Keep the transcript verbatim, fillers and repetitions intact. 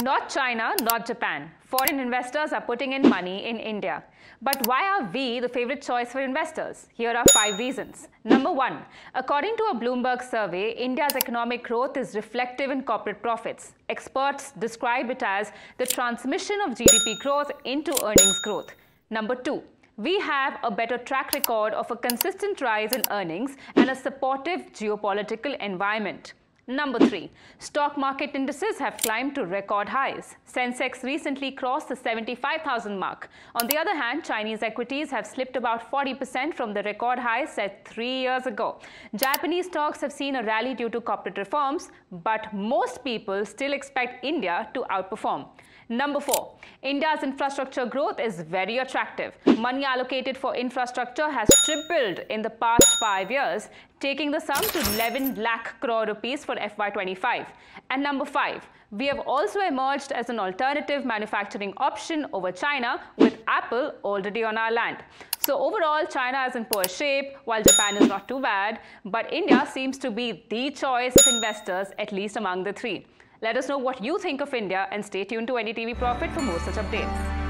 Not China, not Japan. Foreign investors are putting in money in India. But why are we the favorite choice for investors? Here are five reasons. Number one, according to a Bloomberg survey, India's economic growth is reflective in corporate profits. Experts describe it as the transmission of G D P growth into earnings growth. Number two, we have a better track record of a consistent rise in earnings and a supportive geopolitical environment. Number three, stock market indices have climbed to record highs. Sensex recently crossed the seventy-five thousand mark. On the other hand, Chinese equities have slipped about forty percent from the record highs set three years ago. Japanese stocks have seen a rally due to corporate reforms, but most people still expect India to outperform. Number four, India's infrastructure growth is very attractive. Money allocated for infrastructure has tripled in the past five years, taking the sum to eleven lakh crore rupees for F Y twenty-five. And number five, we have also emerged as an alternative manufacturing option over China, with Apple already on our land. So overall, China is in poor shape, while Japan is not too bad, but India seems to be the choice of investors, at least among the three. Let us know what you think of India and stay tuned to N D T V Profit for more such updates.